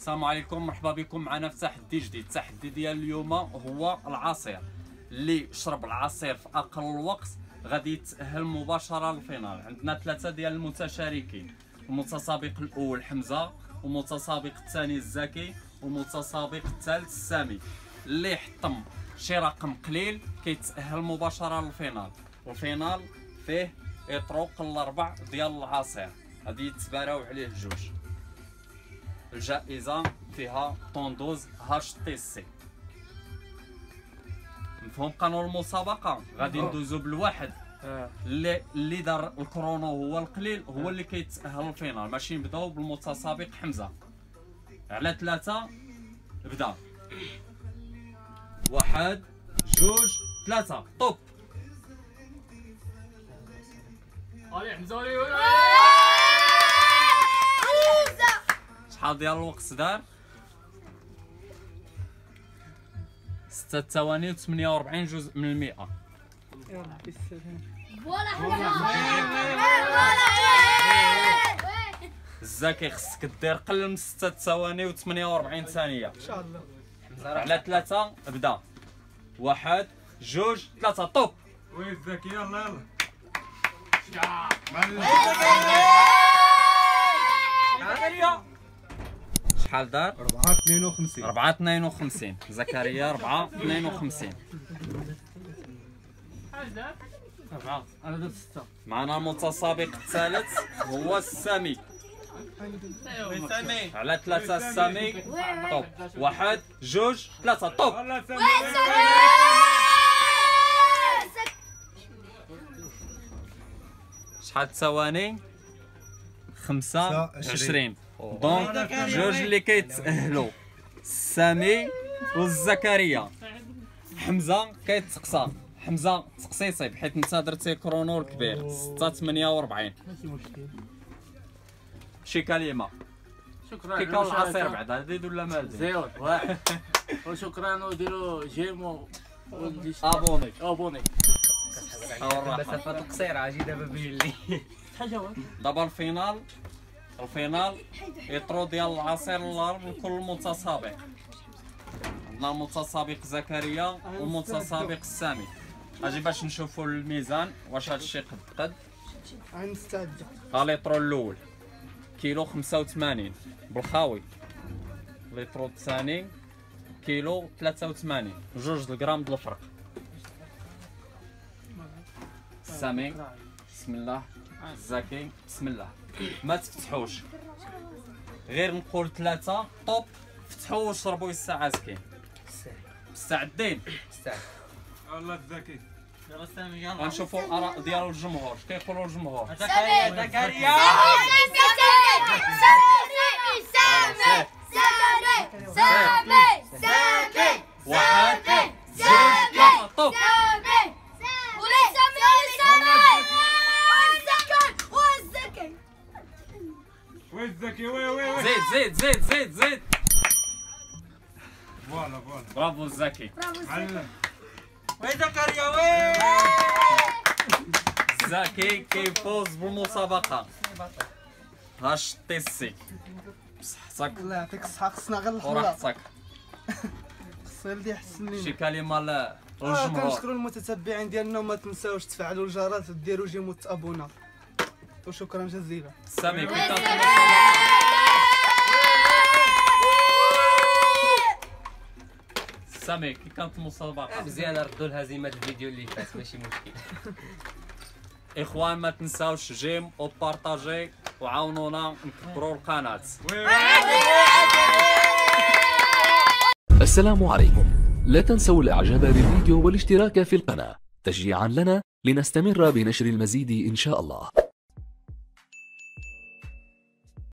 السلام عليكم، مرحبا بكم معنا في تحدي جديد. التحدي ديال اليوم هو العصير. اللي شرب العصير في اقل الوقت غادي يتاهل مباشره للفينال. عندنا ثلاثه ديال المتشاركين، المتسابق الاول حمزه، والمتسابق الثاني زكي، والمتسابق الثالث سامي. اللي حطم شي رقم قليل كيتاهل مباشره للفينال، والفينال فيه اطروق الاربع ديال العصير غادي يتباراو عليه جوج. الجائزة فيها طوندوز HTC. مفهوم قانون المسابقة؟ غادي ندوزو بالواحد اللي دار الكرونو هو القليل هو اللي كيتأهل الفينال. ماشي نبداو بالمتسابق حمزة. على ثلاثة بدا، واحد جوج ثلاثة، طوب. علي حمزة شحال ديال الوقت دار؟ 6 ثواني و48 جزء من المئة. يلاه بالسلامة. فوالا حمزة. الزكي خصك دير قل من 6 ثواني و48 ثانية. إن شاء الله. على ثلاثة بدا. واحد، جوج، ثلاثة، طوب. وي الزكي يلاه يلاه. شكرا. شحال دار؟ 4.52. 4.52 زكرياء 4.52. شحال دار؟ 4. أنا درت 6. معنا المتسابق الثالث هو السامي. على ثلاثة السامي طوب. واحد جوج ثلاثة طوب. شحال ثواني؟ 25. دونك جوج اللي كيتأهلوا، سامي والزكريا. حمزة كيتقصى، حمزة تقصيصي بحيث انت درتي كرونور كبير 6.48. شي كلمة شكرا. كي كان العصير بعد هذيد ولا ما هذيد؟ زيرو واحد. وشكرا وديروا جيم وابوني ابوني. المسافات القصيرة عاجي دابا بين لي دابا الفينال. الفينال يطرو ديال العصير الارب لكل متسابق. عندنا المتسابق زكريا والمتسابق سامي. اجي باش نشوفوا الميزان واش هادشي قد غنستعد. الليطرو الاول كيلو 85 بالخاوي، الليطرو الثاني كيلو 83، جوج الغرام د الفرق. سامي بسم الله، زكي بسم الله. ما تفتحوش، غير نقول ثلاثة طوب، فتحوا وشربوا يسا عاسكين. مستعدين؟ مستعد. الله الزكي. يلا سامي يلا. غنشوفوا الآراء ديال الجمهور، شكون يقولوا الجمهور؟ زكريا زكريا سامي سامي سامي سامي. واحد زوج ثلاثة طوب. وي زكي وي وي. زيد زيد زيد زيد زيد. فوالا فوالا. برافو زكي. برافو. وي زكريا وي. زكي كيفوز بالمسابقة. HTC. بصحتك. الله يعطيك الصحة، خصنا غير الخلاص. وراحتك. خصني ولدي يحسن. شي كلمة للجمهور. كنشكروا المتتبعين ديالنا، وما تنساوش تفعلوا الجرس وديروا جيم وتابونا. وشكرا جزيلا. سامي كنت سامي كي كانت المسابقة مزيانة، ردوا الهزيمة الفيديو اللي فات ماشي مشكل. إخوان ما تنساوش جيم وبارطاجي وعاونونا نكبروا القناة. السلام عليكم، لا تنسوا الإعجاب بالفيديو والاشتراك في القناة تشجيعا لنا لنستمر بنشر المزيد إن شاء الله.